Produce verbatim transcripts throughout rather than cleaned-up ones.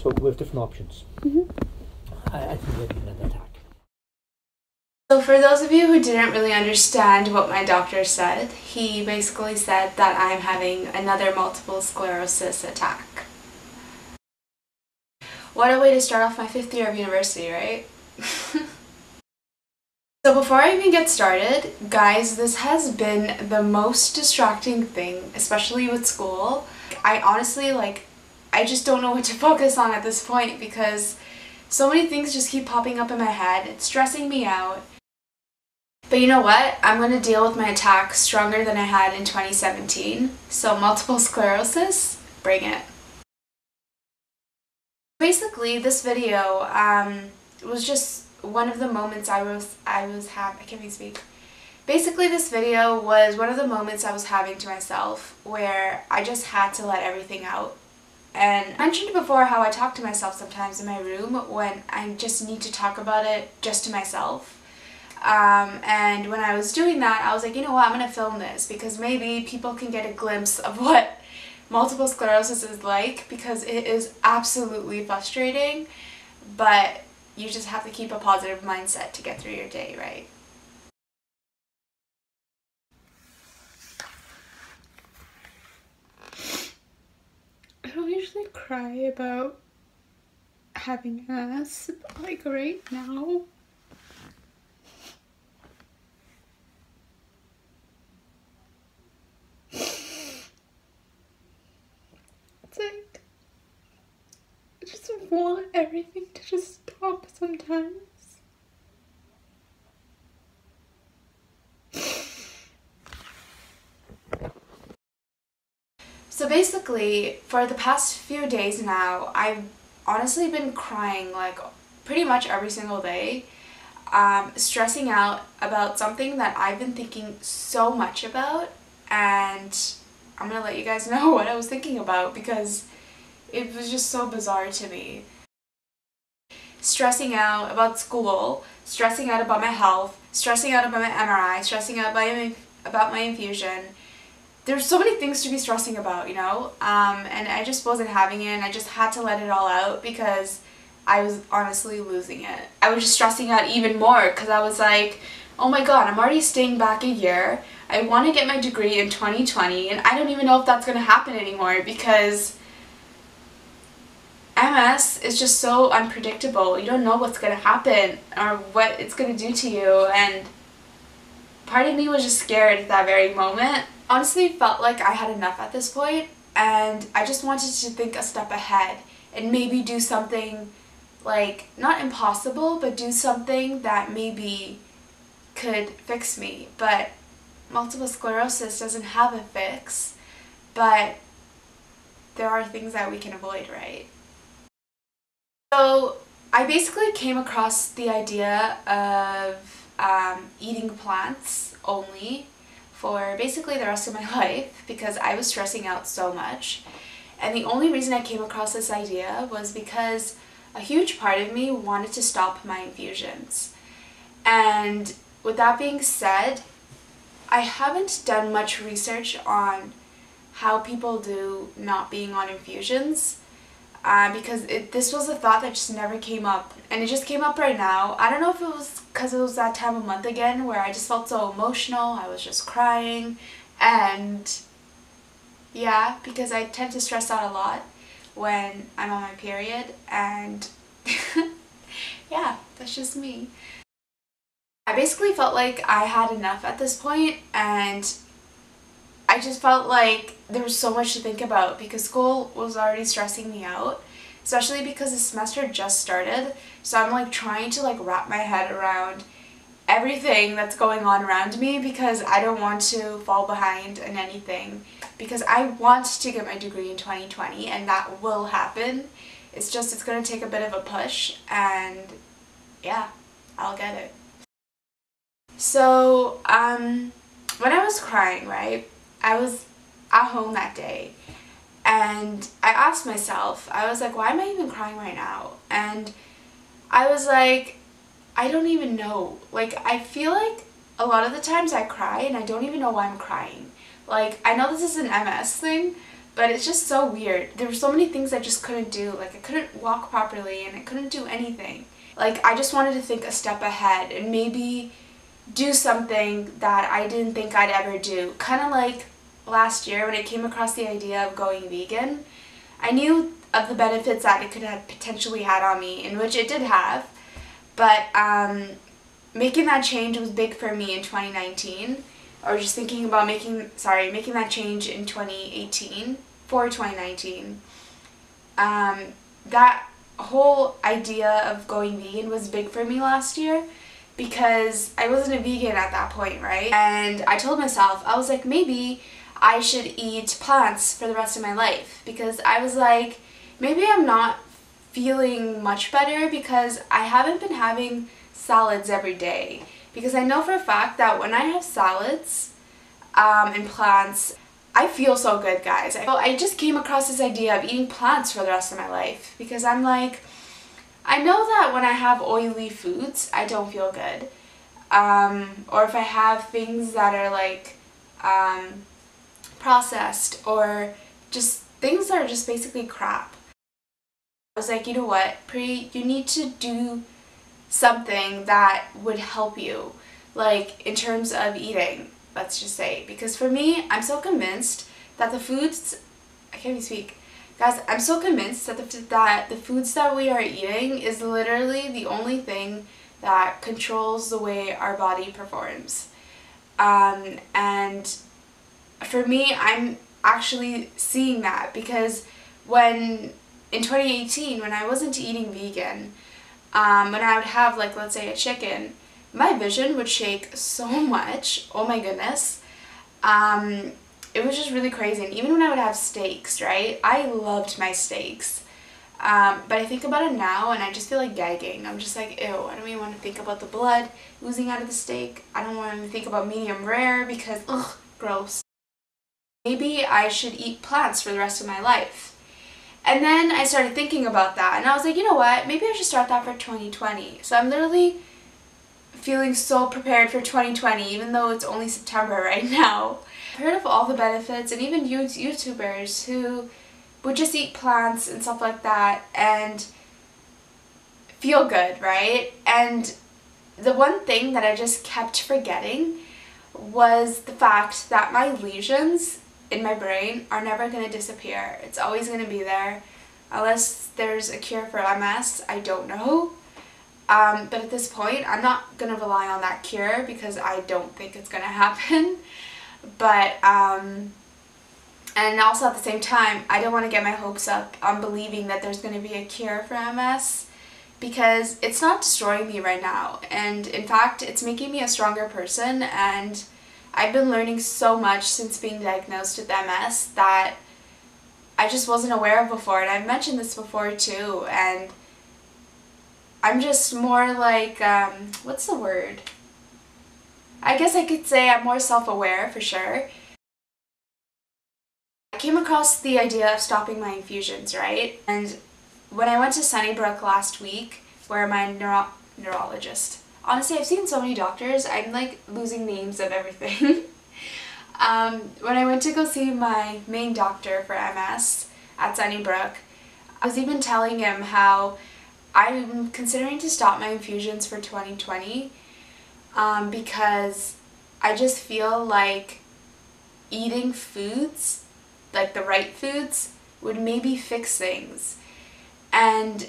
So we have different options. Mm-hmm. I, I think they've been under attack. So for those of you who didn't really understand what my doctor said, he basically said that I'm having another multiple sclerosis attack. What a way to start off my fifth year of university, right? So before I even get started, guys, this has been the most distracting thing, especially with school. I honestly, like, I just don't know what to focus on at this point because so many things just keep popping up in my head. It's stressing me out. But you know what? I'm going to deal with my attack stronger than I had in twenty seventeen. So multiple sclerosis, bring it. Basically, this video um, was just one of the moments I was I was having. I can't even speak. Basically, this video was one of the moments I was having to myself where I just had to let everything out. And I mentioned before how I talk to myself sometimes in my room when I just need to talk about it just to myself. Um, and when I was doing that, I was like, you know what, I'm going to film this because maybe people can get a glimpse of what multiple sclerosis is like, because it is absolutely frustrating, but you just have to keep a positive mindset to get through your day, right? I don't usually cry about having S, but like right now, it's like, I just want everything to just stop sometimes. So basically, for the past few days now, I've honestly been crying like pretty much every single day, um, stressing out about something that I've been thinking so much about, and I'm gonna let you guys know what I was thinking about because it was just so bizarre to me. Stressing out about school, stressing out about my health, stressing out about my M R I, stressing out about my, about my infusion. There's so many things to be stressing about, you know, um, and I just wasn't having it, and I just had to let it all out because I was honestly losing it. I was just stressing out even more because I was like, oh my god, I'm already staying back a year, I want to get my degree in twenty twenty, and I don't even know if that's going to happen anymore because M S is just so unpredictable. You don't know what's going to happen or what it's going to do to you, and part of me was just scared at that very moment. Honestly, felt like I had enough at this point, and I just wanted to think a step ahead and maybe do something, like, not impossible, but do something that maybe could fix me. But multiple sclerosis doesn't have a fix, but there are things that we can avoid, right? So I basically came across the idea of um, eating plants only for basically the rest of my life because I was stressing out so much. And the only reason I came across this idea was because a huge part of me wanted to stop my infusions. And with that being said, I haven't done much research on how people do not being on infusions uh, because it, this was a thought that just never came up, and it just came up right now. I don't know if it was because it was that time of month again where I just felt so emotional, I was just crying, and yeah, because I tend to stress out a lot when I'm on my period, and yeah, that's just me. I basically felt like I had enough at this point, and I just felt like there was so much to think about because school was already stressing me out, especially because the semester just started, so I'm like trying to like wrap my head around everything that's going on around me because I don't want to fall behind in anything because I want to get my degree in twenty twenty, and that will happen. It's just it's going to take a bit of a push, and yeah, I'll get it. So um, when I was crying, right, I was at home that day, and I asked myself, I was like, why am I even crying right now? And I was like, I don't even know. Like, I feel like a lot of the times I cry and I don't even know why I'm crying. Like, I know this is an M S thing, But it's just so weird. There were so many things I just couldn't do. Like, I couldn't walk properly and I couldn't do anything. Like, I just wanted to think a step ahead and maybe do something that I didn't think I'd ever do. Kind of like last year when I came across the idea of going vegan. I knew of the benefits that it could have potentially had on me, in which it did have, but um, making that change was big for me in twenty nineteen, or just thinking about making, sorry, making that change in twenty eighteen for twenty nineteen. Um, that whole idea of going vegan was big for me last year because I wasn't a vegan at that point, right? And I told myself, I was like, maybe I should eat plants for the rest of my life, because I was like, maybe I'm not feeling much better because I haven't been having salads every day, because I know for a fact that when I have salads um, and plants, I feel so good, guys. So I just came across this idea of eating plants for the rest of my life because I'm like, I know that when I have oily foods, I don't feel good, um, or if I have things that are like um, processed, or just things that are just basically crap. I was like, you know what, Pri, you need to do something that would help you, like in terms of eating, let's just say. Because for me, I'm so convinced that the foods, I can't even speak, guys, I'm so convinced that the, that the foods that we are eating is literally the only thing that controls the way our body performs. Um, and for me, I'm actually seeing that, because when in twenty eighteen, when I wasn't eating vegan, um, when I would have, like, let's say a chicken, my vision would shake so much, oh my goodness, um, it was just really crazy. And even when I would have steaks, right, I loved my steaks, um, but I think about it now and I just feel like gagging. I'm just like, ew, I don't even want to think about the blood oozing out of the steak. I don't want to think about medium rare because, ugh, gross. Maybe I should eat plants for the rest of my life. And then I started thinking about that and I was like, you know what, maybe I should start that for twenty twenty. So I'm literally feeling so prepared for twenty twenty, even though it's only September right now. I've heard of all the benefits, and even YouTubers who would just eat plants and stuff like that and feel good, right? And the one thing that I just kept forgetting was the fact that my lesions in my brain are never going to disappear. It's always going to be there, unless there's a cure for M S, I don't know. Um, but at this point, I'm not going to rely on that cure because I don't think it's going to happen. But, um, and also at the same time, I don't want to get my hopes up on believing that there's going to be a cure for M S, because it's not destroying me right now. And in fact, it's making me a stronger person, and I've been learning so much since being diagnosed with M S that I just wasn't aware of before, and I've mentioned this before too, and I'm just more like, um, what's the word? I guess I could say I'm more self-aware, for sure. I came across the idea of stopping my infusions, right? And when I went to Sunnybrook last week, where my neuro neurologist, honestly, I've seen so many doctors, I'm like losing names of everything. um, when I went to go see my main doctor for M S at Sunnybrook, I was even telling him how I'm considering to stop my infusions for twenty twenty um, because I just feel like eating foods, like the right foods, would maybe fix things. And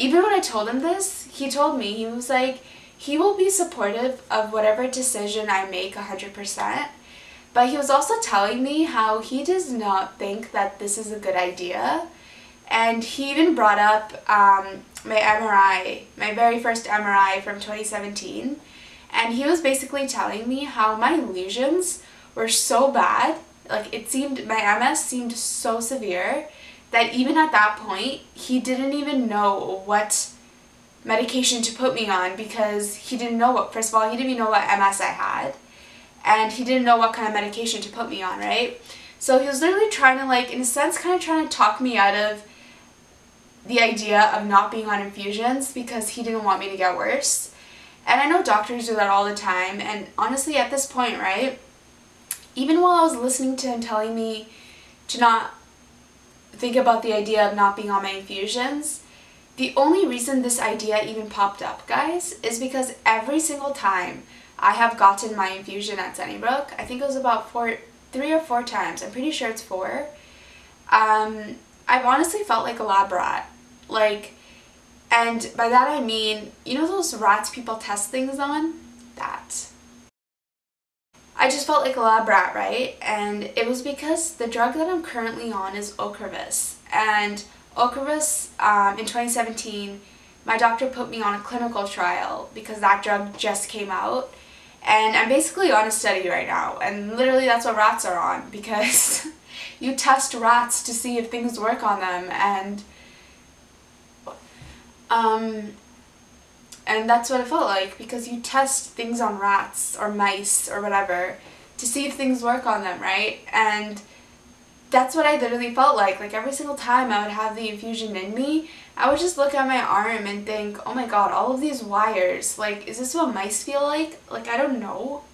even when I told him this, he told me, he was like, he will be supportive of whatever decision I make one hundred percent, but he was also telling me how he does not think that this is a good idea. And he even brought up um, my M R I, my very first M R I from twenty seventeen, and he was basically telling me how my lesions were so bad, like it seemed, my M S seemed so severe, that even at that point, he didn't even know what medication to put me on, because he didn't know what, first of all, he didn't even know what M S I had, and he didn't know what kind of medication to put me on, right? So he was literally trying to, like, in a sense, kind of trying to talk me out of the idea of not being on infusions because he didn't want me to get worse. And I know doctors do that all the time, and honestly, at this point, right, even while I was listening to him telling me to not think about the idea of not being on my infusions. The only reason this idea even popped up, guys, is because every single time I have gotten my infusion at Sunnybrook, I think it was about four, three or four times, I'm pretty sure it's four, um, I've honestly felt like a lab rat. Like, and by that I mean, you know those rats people test things on? That. I just felt like a lab rat, right? And it was because the drug that I'm currently on is Ocrevus. And Ocrevus, um, in twenty seventeen, my doctor put me on a clinical trial because that drug just came out. And I'm basically on a study right now. And literally that's what rats are on, because you test rats to see if things work on them. And um, and that's what it felt like, because you test things on rats or mice or whatever to see if things work on them, right? And that's what I literally felt like. Like, every single time I would have the infusion in me, I would just look at my arm and think, oh my god, all of these wires, like, is this what mice feel like? Like, I don't know.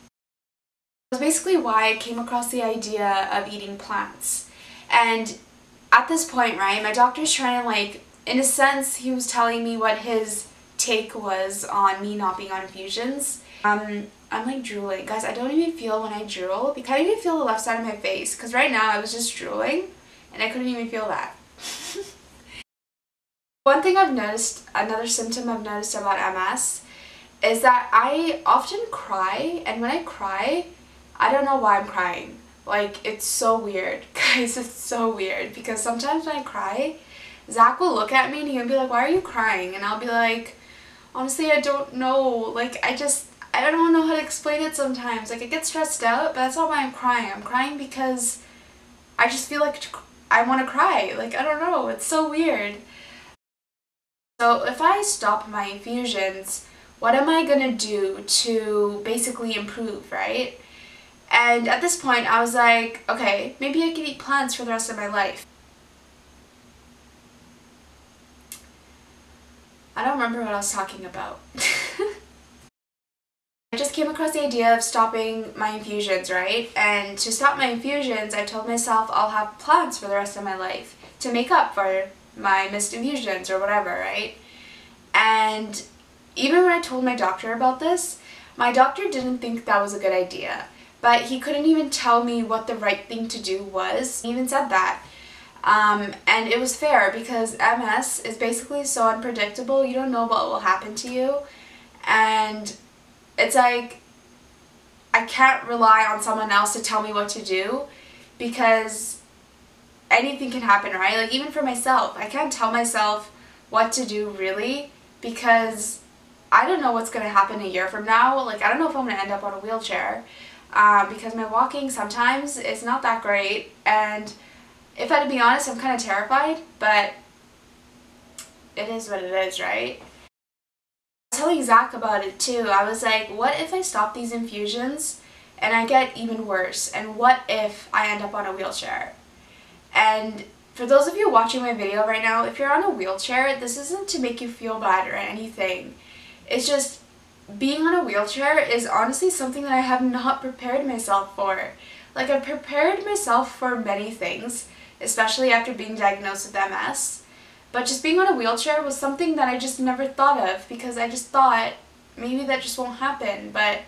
That's basically why I came across the idea of eating plants. And at this point, right, my doctor's trying to, like, in a sense, he was telling me what his take was on me not being on infusions. Um, I'm like drooling. Guys, I don't even feel when I drool. I can't even feel the left side of my face, because right now I was just drooling and I couldn't even feel that. One thing I've noticed, another symptom I've noticed about M S, is that I often cry, and when I cry, I don't know why I'm crying. Like, it's so weird. Guys, it's so weird, because sometimes when I cry, Zach will look at me and he'll be like, why are you crying? And I'll be like, honestly, I don't know. Like, I just, I don't know how to explain it sometimes. Like, I get stressed out, but that's not why I'm crying. I'm crying because I just feel like I want to cry. Like, I don't know. It's so weird. So if I stop my infusions, what am I going to do to basically improve, right? And at this point, I was like, okay, maybe I can eat plants for the rest of my life. I don't remember what I was talking about. I just came across the idea of stopping my infusions, right? And to stop my infusions, I told myself I'll have plants for the rest of my life to make up for my missed infusions or whatever, right? And even when I told my doctor about this, my doctor didn't think that was a good idea, but he couldn't even tell me what the right thing to do was. He even said that. Um, and it was fair, because M S is basically so unpredictable, you don't know what will happen to you, and it's like, I can't rely on someone else to tell me what to do, because anything can happen, right? Like, even for myself, I can't tell myself what to do, really, because I don't know what's going to happen a year from now. Like, I don't know if I'm going to end up on a wheelchair, um, because my walking sometimes is not that great, and if I had to be honest, I'm kind of terrified, but it is what it is, right? I was telling Zach about it too. I was like, what if I stop these infusions and I get even worse? And what if I end up on a wheelchair? And for those of you watching my video right now, if you're on a wheelchair, this isn't to make you feel bad or anything. It's just, being on a wheelchair is honestly something that I have not prepared myself for. Like, I've prepared myself for many things, especially after being diagnosed with M S, but just being on a wheelchair was something that I just never thought of, because I just thought maybe that just won't happen. But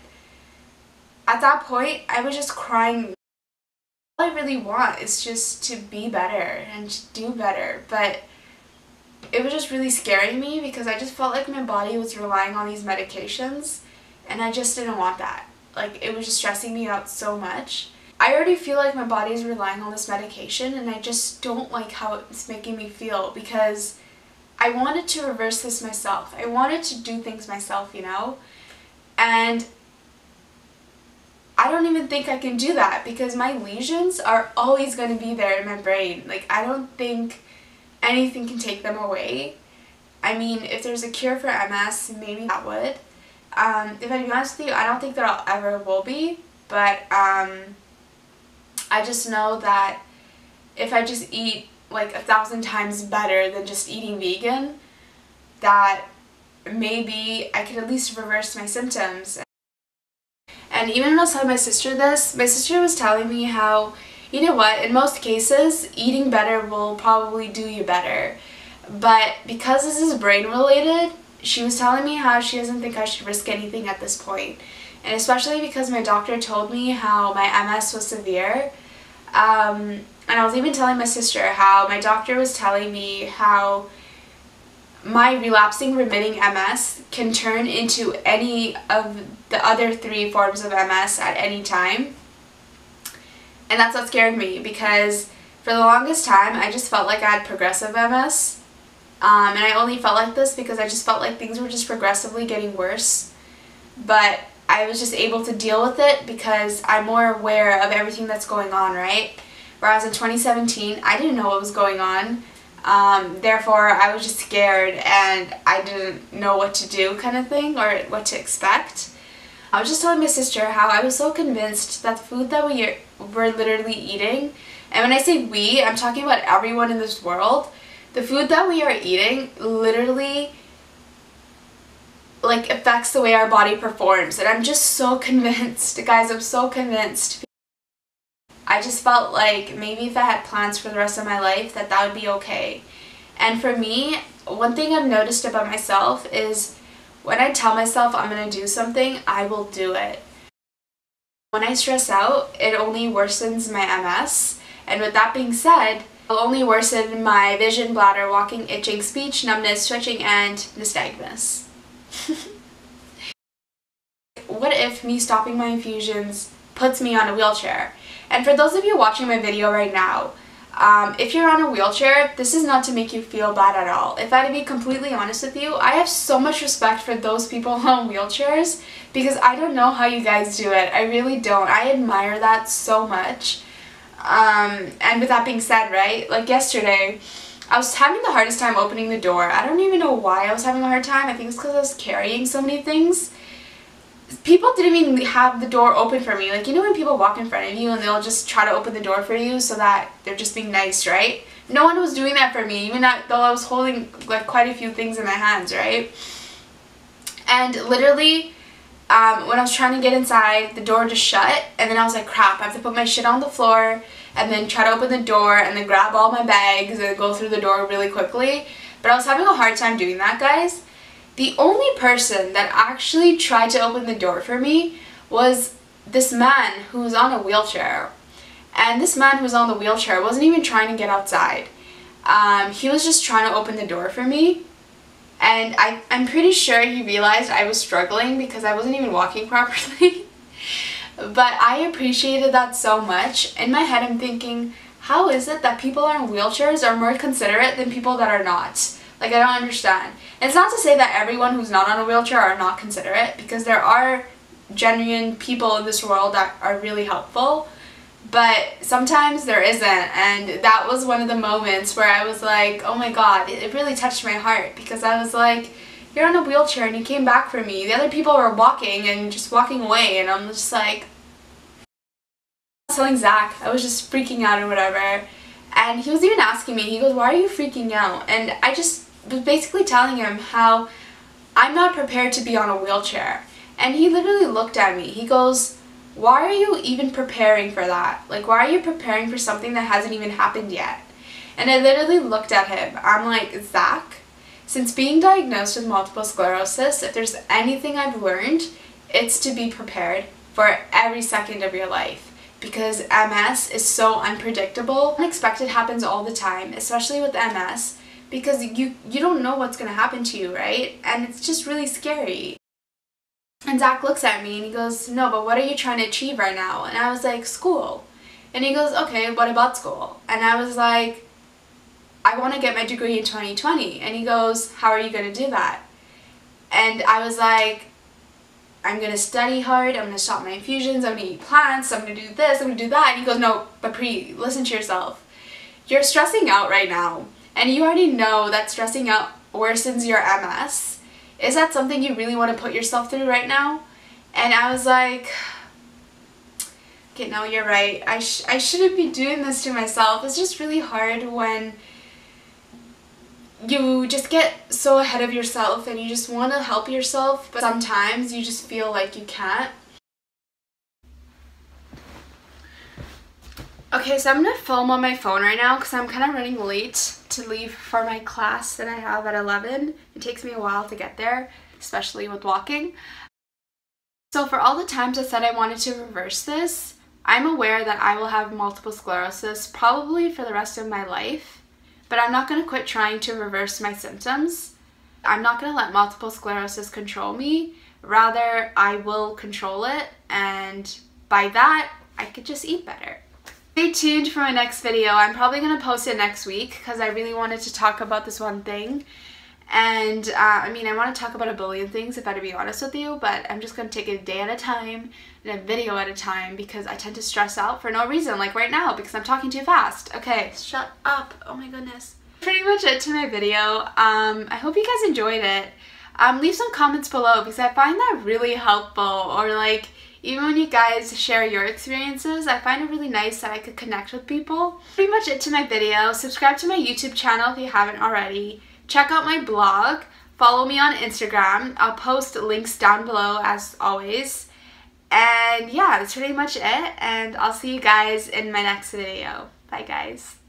at that point, I was just crying. All I really want is just to be better and to do better, but it was just really scaring me, because I just felt like my body was relying on these medications, and I just didn't want that. Like, it was just stressing me out so much. I already feel like my body is relying on this medication, and I just don't like how it's making me feel, because I wanted to reverse this myself. I wanted to do things myself, you know? And I don't even think I can do that, because my lesions are always going to be there in my brain. Like, I don't think anything can take them away. I mean, if there's a cure for M S, maybe that would. Um, if I'm honest with you, I don't think there ever will be, but um... I just know that if I just eat like a thousand times better than just eating vegan, that maybe I could at least reverse my symptoms. And even when I was telling my sister this, my sister was telling me how you know what, in most cases, eating better will probably do you better. But because this is brain related, she was telling me how she doesn't think I should risk anything at this point. And especially because my doctor told me how my M S was severe. Um, and I was even telling my sister how my doctor was telling me how my relapsing remitting M S can turn into any of the other three forms of M S at any time. And that's what scared me, because for the longest time I just felt like I had progressive M S. Um, and I only felt like this because I just felt like things were just progressively getting worse. But I was just able to deal with it because I'm more aware of everything that's going on, right? Whereas in twenty seventeen, I didn't know what was going on. Um, therefore, I was just scared and I didn't know what to do kind of thing, or what to expect. I was just telling my sister how I was so convinced that the food that we were literally eating, and when I say we, I'm talking about everyone in this world, the food that we are eating literally like affects the way our body performs. And I'm just so convinced, guys, I'm so convinced. I just felt like maybe if I had plans for the rest of my life that that would be okay. And for me, one thing I've noticed about myself is when I tell myself I'm gonna do something, I will do it. When I stress out, it only worsens my M S. And with that being said, it'll only worsen my vision, bladder, walking, itching, speech, numbness, twitching, and nystagmus. What if me stopping my infusions puts me on a wheelchair? And for those of you watching my video right now, um, if you're on a wheelchair, this is not to make you feel bad at all. If I had to be completely honest with you, I have so much respect for those people on wheelchairs, because I don't know how you guys do it. I really don't. I admire that so much. Um, and with that being said, right, like yesterday, I was having the hardest time opening the door. I don't even know why I was having a hard time. I think it's because I was carrying so many things. People didn't even have the door open for me. Like, you know when people walk in front of you and they'll just try to open the door for you so that they're just being nice, right? No one was doing that for me, even though I was holding like quite a few things in my hands, right? And literally, um, when I was trying to get inside, the door just shut, and then I was like, crap, I have to put my shit on the floor and then try to open the door and then grab all my bags and go through the door really quickly. But I was having a hard time doing that, guys. The only person that actually tried to open the door for me was this man who was on a wheelchair. And this man who was on the wheelchair wasn't even trying to get outside. Um, he was just trying to open the door for me. And I, I'm pretty sure he realized I was struggling because I wasn't even walking properly. But I appreciated that so much. In my head I'm thinking, how is it that people on wheelchairs are more considerate than people that are not? Like, I don't understand. And it's not to say that everyone who's not on a wheelchair are not considerate, because there are genuine people in this world that are really helpful, but sometimes there isn't. And that was one of the moments where I was like, oh my god, it really touched my heart, because I was like, you're on a wheelchair and you came back for me. The other people were walking and just walking away, and I'm just like, I was telling Zach, I was just freaking out or whatever, and he was even asking me, he goes, why are you freaking out? And I just was basically telling him how I'm not prepared to be on a wheelchair. And he literally looked at me, he goes, why are you even preparing for that? Like, why are you preparing for something that hasn't even happened yet? And I literally looked at him, I'm like, Zach, since being diagnosed with multiple sclerosis, if there's anything I've learned, it's to be prepared for every second of your life, because M S is so unpredictable. Unexpected happens all the time, especially with M S, because you, you don't know what's gonna happen to you, right? And it's just really scary. And Zach looks at me and he goes, no, but what are you trying to achieve right now? And I was like, school. And he goes, okay, what about school? And I was like, I want to get my degree in twenty twenty. And he goes, how are you going to do that? And I was like, I'm going to study hard, I'm going to stop my infusions, I'm going to eat plants, I'm going to do this, I'm going to do that. And he goes, no, but Pri, listen to yourself. You're stressing out right now. And you already know that stressing out worsens your M S. Is that something you really want to put yourself through right now? And I was like, okay, no, you're right. I, sh I shouldn't be doing this to myself. It's just really hard when you just get so ahead of yourself and you just want to help yourself, but sometimes you just feel like you can't. Okay, so I'm gonna film on my phone right now because I'm kind of running late to leave for my class that I have at eleven. It takes me a while to get there, especially with walking. So for all the times I said I wanted to reverse this, I'm aware that I will have multiple sclerosis probably for the rest of my life, but I'm not gonna quit trying to reverse my symptoms. I'm not gonna let multiple sclerosis control me. Rather, I will control it, and by that, I could just eat better. Stay tuned for my next video. I'm probably going to post it next week because I really wanted to talk about this one thing. And uh, I mean, I want to talk about a billion things, if I to be honest with you, but I'm just going to take it a day at a time and a video at a time because I tend to stress out for no reason, like right now, because I'm talking too fast. Okay, shut up. Oh my goodness. Pretty much it to my video. Um, I hope you guys enjoyed it. Um, leave some comments below because I find that really helpful, or like, even when you guys share your experiences, I find it really nice that I could connect with people. Pretty much it to my video. Subscribe to my YouTube channel if you haven't already. Check out my blog. Follow me on Instagram. I'll post links down below as always. And yeah, that's pretty much it. And I'll see you guys in my next video. Bye guys.